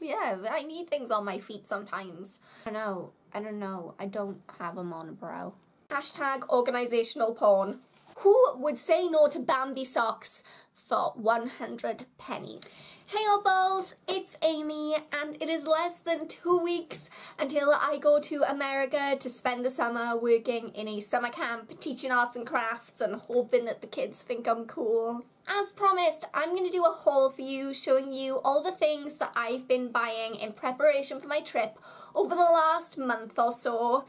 Yeah, I need things on my feet sometimes. I don't know. I don't have a monobrow. Hashtag organizational porn. Who would say no to Bambi socks for 100 pennies? Hey Oddballs, it's Amy, and it is less than 2 weeks until I go to America to spend the summer working in a summer camp, teaching arts and crafts and hoping that the kids think I'm cool. As promised, I'm going to do a haul for you, showing you all the things that I've been buying in preparation for my trip over the last month or so.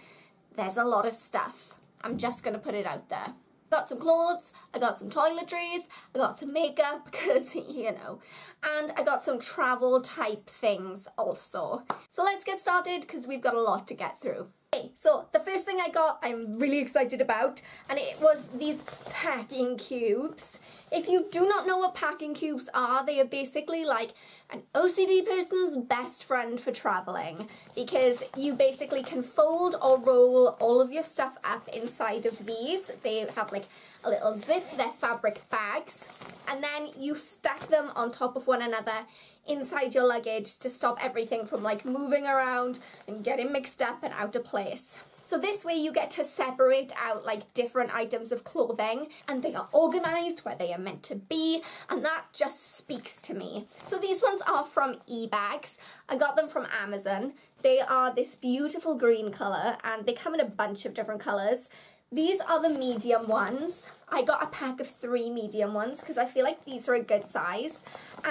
There's a lot of stuff. I'm just going to put it out there. Got some clothes, I got some toiletries, I got some makeup because, you know, and I got some travel type things also. So let's get started because we've got a lot to get through. Okay, so the first thing I got I'm really excited about, and it was these packing cubes. If you do not know what packing cubes are, they are basically like an OCD person's best friend for traveling, because you basically can fold or roll all of your stuff up inside of these. They have like a little zip, they're fabric bags, and then you stack them on top of one another inside your luggage to stop everything from like moving around and getting mixed up and out of place. So this way you get to separate out like different items of clothing, and they are organised where they are meant to be, and that just speaks to me. So these ones are from eBags. I got them from Amazon. They are this beautiful green colour, and they come in a bunch of different colours. These are the medium ones. I got a pack of 3 medium ones because I feel like these are a good size,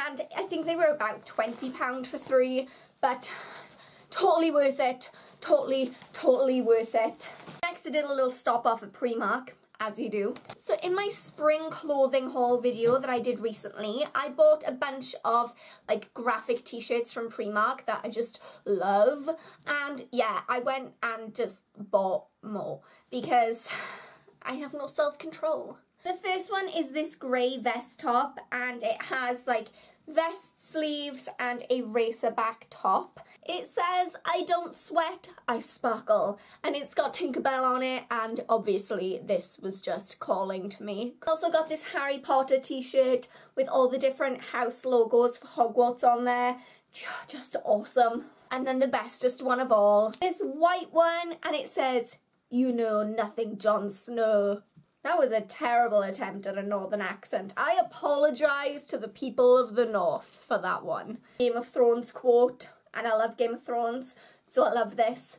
and I think they were about £20 for 3, but totally worth it. Totally worth it. Next, I did a little stop off at Primark, as you do. So in my spring clothing haul video that I did recently, I bought a bunch of like graphic t-shirts from Primark that I just love, and yeah, I went and just bought more because I have no self-control. The first one is this grey vest top, and it has like vest sleeves and a racer back top. It says, "I don't sweat, I sparkle," and it's got Tinkerbell on it, and obviously this was just calling to me. Also got this Harry Potter t-shirt with all the different house logos for Hogwarts on there. Just awesome. And then the bestest one of all, this white one, and it says, "You know nothing, Jon Snow." That was a terrible attempt at a northern accent. I apologise to the people of the north for that one. Game of Thrones quote, and I love Game of Thrones, so I love this.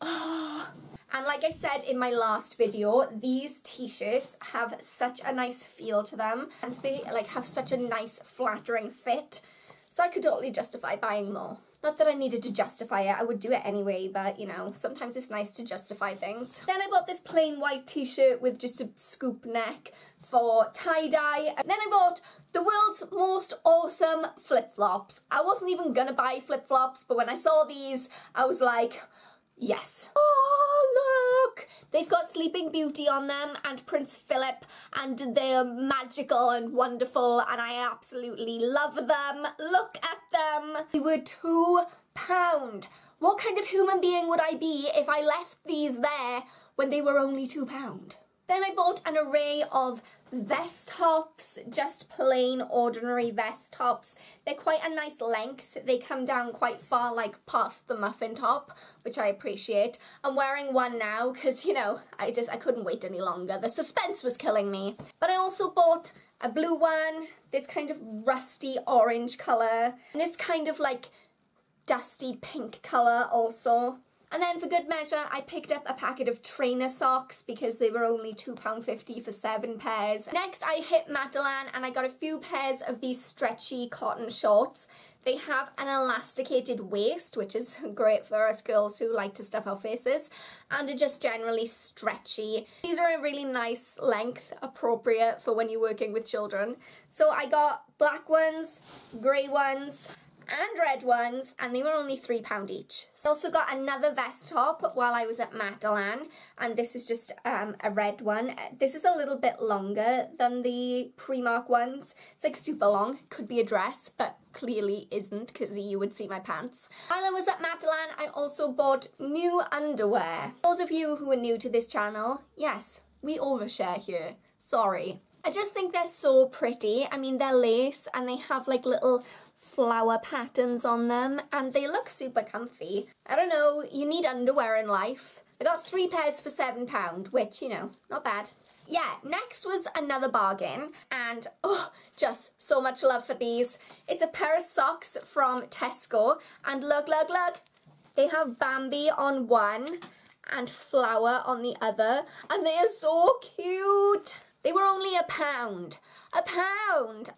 Oh. And like I said in my last video, these t-shirts have such a nice feel to them, and they like have such a nice flattering fit, so I could totally justify buying more. Not that I needed to justify it, I would do it anyway, but you know, sometimes it's nice to justify things. Then I bought this plain white t-shirt with just a scoop neck for tie-dye. And then I bought the world's most awesome flip-flops. I wasn't even gonna buy flip-flops, but when I saw these, I was like, yes. Oh, look! They've got Sleeping Beauty on them and Prince Philip, and they're magical and wonderful, and I absolutely love them. Look at them. They were £2. What kind of human being would I be if I left these there when they were only £2? Then I bought an array of vest tops, just plain ordinary vest tops. They're quite a nice length. They come down quite far, like past the muffin top, which I appreciate. I'm wearing one now because, you know, I couldn't wait any longer. The suspense was killing me. But I also bought a blue one, this kind of rusty orange colour, and this kind of like dusty pink colour also. And then for good measure, I picked up a packet of trainer socks because they were only £2.50 for 7 pairs. Next, I hit Matalan and I got a few pairs of these stretchy cotton shorts. They have an elasticated waist, which is great for us girls who like to stuff our faces, and are just generally stretchy. These are a really nice length, appropriate for when you're working with children. So I got black ones, grey ones, and red ones, and they were only £3 each. So I also got another vest top while I was at Matalan, and this is just a red one. This is a little bit longer than the Primark ones. It's like super long, could be a dress, but clearly isn't because you would see my pants. While I was at Matalan, I also bought new underwear. Those of you who are new to this channel, yes, we overshare here, sorry. I just think they're so pretty. I mean, they're lace and they have like little flower patterns on them, and they look super comfy. I don't know, you need underwear in life. I got 3 pairs for £7, which, you know, not bad. Yeah, next was another bargain, and oh, just so much love for these. It's a pair of socks from Tesco, and look, they have Bambi on one and Flower on the other, and they are so cute. They were only £1.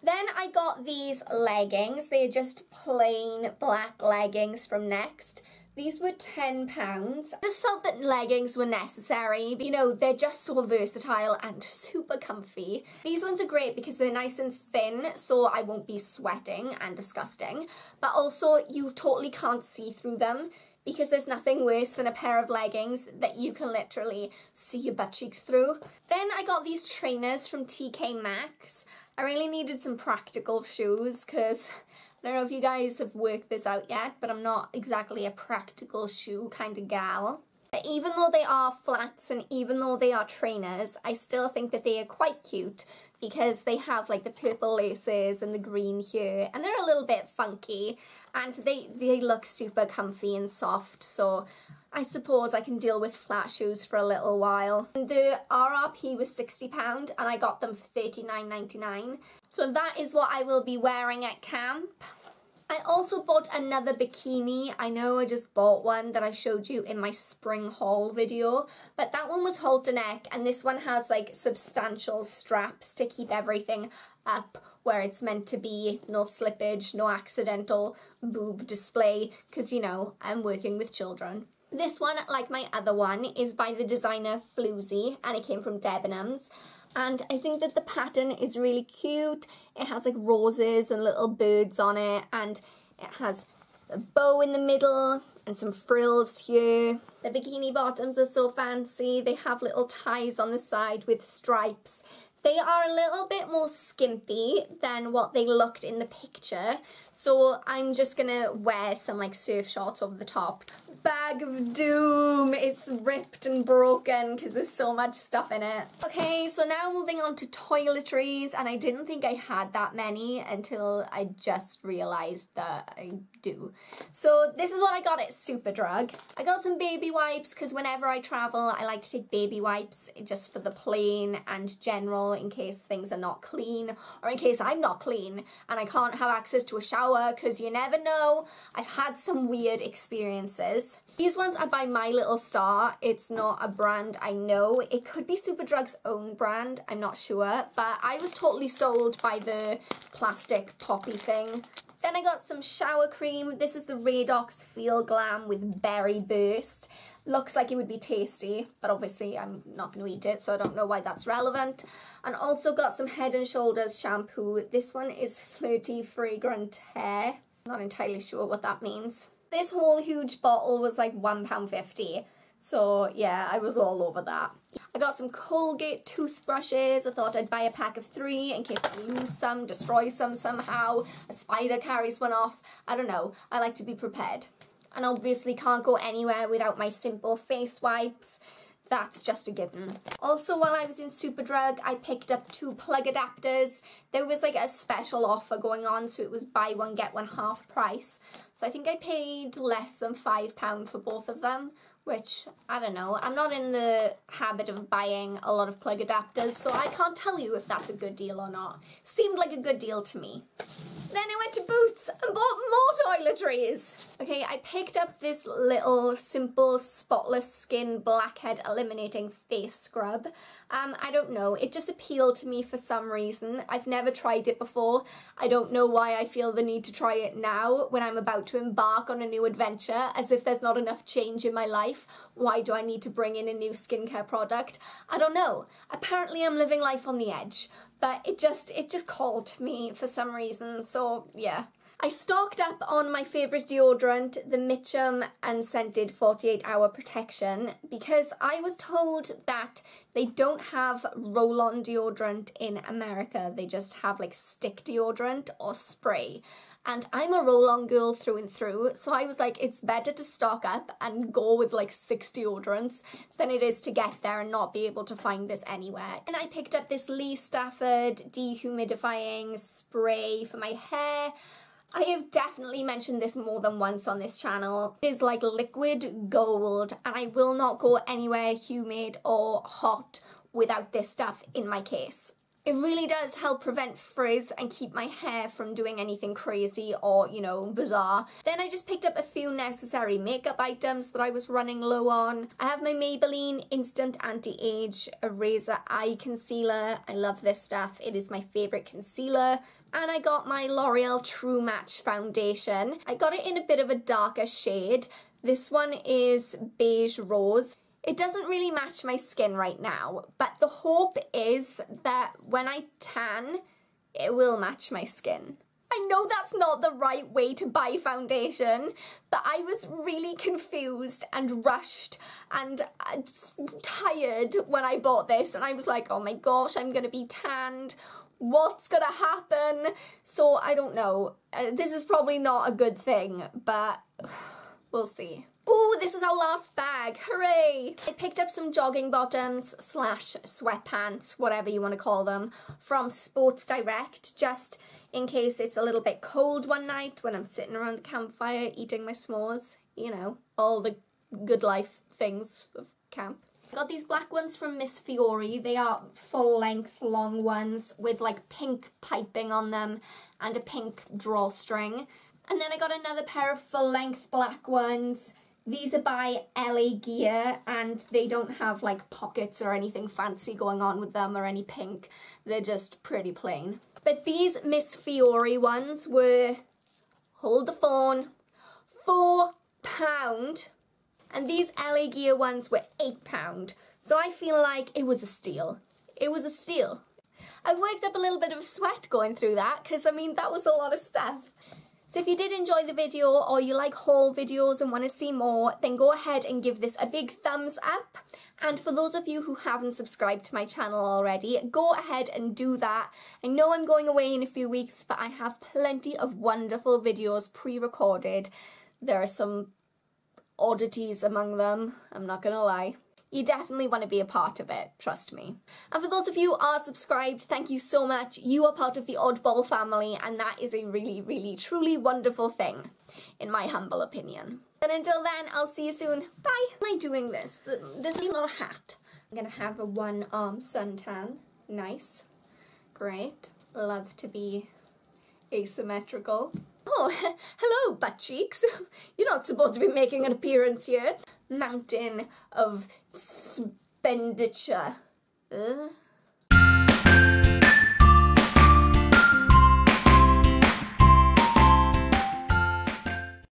Then I got these leggings. They're just plain black leggings from Next. These were £10. I just felt that leggings were necessary. You know, they're just so versatile and super comfy. These ones are great because they're nice and thin, so I won't be sweating and disgusting. But also, you totally can't see through them, because there's nothing worse than a pair of leggings that you can literally see your butt cheeks through. Then I got these trainers from TK Maxx. I really needed some practical shoes, because I don't know if you guys have worked this out yet, but I'm not exactly a practical shoe kind of gal. But even though they are flats and even though they are trainers, I still think that they are quite cute because they have like the purple laces and the green here, and they're a little bit funky, and they look super comfy and soft, so I suppose I can deal with flat shoes for a little while. The RRP was £60 and I got them for £39.99. So that is what I will be wearing at camp. I also bought another bikini. I know I just bought one that I showed you in my spring haul video, but that one was halter neck, and this one has like substantial straps to keep everything up where it's meant to be. No slippage, no accidental boob display, because you know, I'm working with children. This one, like my other one, is by the designer Floozy, and it came from Debenhams. And I think that the pattern is really cute. It has like roses and little birds on it, and it has a bow in the middle and some frills here. The bikini bottoms are so fancy. They have little ties on the side with stripes. They are a little bit more skimpy than what they looked in the picture, so I'm just gonna wear some like surf shorts over the top. Bag of doom, it's ripped and broken because there's so much stuff in it. Okay, so now moving on to toiletries, and I didn't think I had that many until I just realised that I do. So this is what I got at Superdrug. I got some baby wipes because whenever I travel I like to take baby wipes just for the plane and general, in case things are not clean or in case I'm not clean and I can't have access to a shower, because you never know. I've had some weird experiences. These ones are by My Little Star. It's not a brand I know. It could be Superdrug's own brand, I'm not sure, but I was totally sold by the plastic poppy thing. Then I got some shower cream. This is the Radox Feel Glam with Berry Burst. Looks like it would be tasty, but obviously I'm not going to eat it, so I don't know why that's relevant. And also got some Head and Shoulders shampoo. This one is Flirty Fragrant Hair. Not entirely sure what that means. This whole huge bottle was like £1.50, so yeah, I was all over that. I got some Colgate toothbrushes. I thought I'd buy a pack of 3 in case I lose some, destroy some somehow, a spider carries one off, I don't know, I like to be prepared. And obviously can't go anywhere without my simple face wipes, that's just a given. Also, while I was in Superdrug, I picked up 2 plug adapters. There was like a special offer going on, so it was buy one, get one half price. So I think I paid less than £5 for both of them, which, I don't know, I'm not in the habit of buying a lot of plug adapters, so I can't tell you if that's a good deal or not. Seemed like a good deal to me. Then I went to Boots and bought more toiletries. Okay, I picked up this little simple spotless skin blackhead eliminating face scrub. I don't know, it just appealed to me for some reason. I've never tried it before. I don't know why I feel the need to try it now when I'm about to embark on a new adventure, as if there's not enough change in my life. Why do I need to bring in a new skincare product? I don't know. Apparently I'm living life on the edge. But it just called to me for some reason, so yeah. I stocked up on my favourite deodorant, the Mitchum Unscented 48-Hour Protection, because I was told that they don't have roll-on deodorant in America. They just have like stick deodorant or spray. And I'm a roll-on girl through and through, so I was like, it's better to stock up and go with like 6 deodorants than it is to get there and not be able to find this anywhere. And I picked up this Lee Stafford dehumidifying spray for my hair. I have definitely mentioned this more than once on this channel. It is like liquid gold, and I will not go anywhere humid or hot without this stuff in my case. It really does help prevent frizz and keep my hair from doing anything crazy or, you know, bizarre. Then I just picked up a few necessary makeup items that I was running low on. I have my Maybelline Instant Anti-Age Eraser Eye Concealer. I love this stuff. It is my favourite concealer. And I got my L'Oréal True Match Foundation. I got it in a bit of a darker shade. This one is Beige Rose. It doesn't really match my skin right now, but the hope is that when I tan, it will match my skin. I know that's not the right way to buy foundation, but I was really confused and rushed and tired when I bought this, and I was like, oh my gosh, I'm gonna be tanned. What's gonna happen? So I don't know. This is probably not a good thing, but we'll see. Ooh, this is our last bag, hooray! I picked up some jogging bottoms slash sweatpants, whatever you want to call them, from Sports Direct, just in case it's a little bit cold one night when I'm sitting around the campfire eating my s'mores, you know, all the good life things of camp. I got these black ones from Miss Fiori. They are full length long ones with like pink piping on them and a pink drawstring. And then I got another pair of full length black ones. These are by LA Gear, and they don't have like pockets or anything fancy going on with them or any pink. They're just pretty plain. But these Miss Fiori ones were, hold the phone, £4. And these LA Gear ones were £8. So I feel like it was a steal. It was a steal. I've worked up a little bit of a sweat going through that because I mean, that was a lot of stuff. So if you did enjoy the video or you like haul videos and want to see more, then go ahead and give this a big thumbs up. And for those of you who haven't subscribed to my channel already, go ahead and do that. I know I'm going away in a few weeks, but I have plenty of wonderful videos pre-recorded. There are some oddities among them, I'm not gonna lie. You definitely want to be a part of it, trust me. And for those of you who are subscribed, thank you so much. You are part of the Oddball family, and that is a really, really, truly wonderful thing, in my humble opinion. And until then, I'll see you soon. Bye. Am I doing this? This is not a hat. I'm gonna have a one-arm suntan. Nice. Great. Love to be asymmetrical. Oh, hello, butt cheeks. You're not supposed to be making an appearance here. Mountain of expenditure.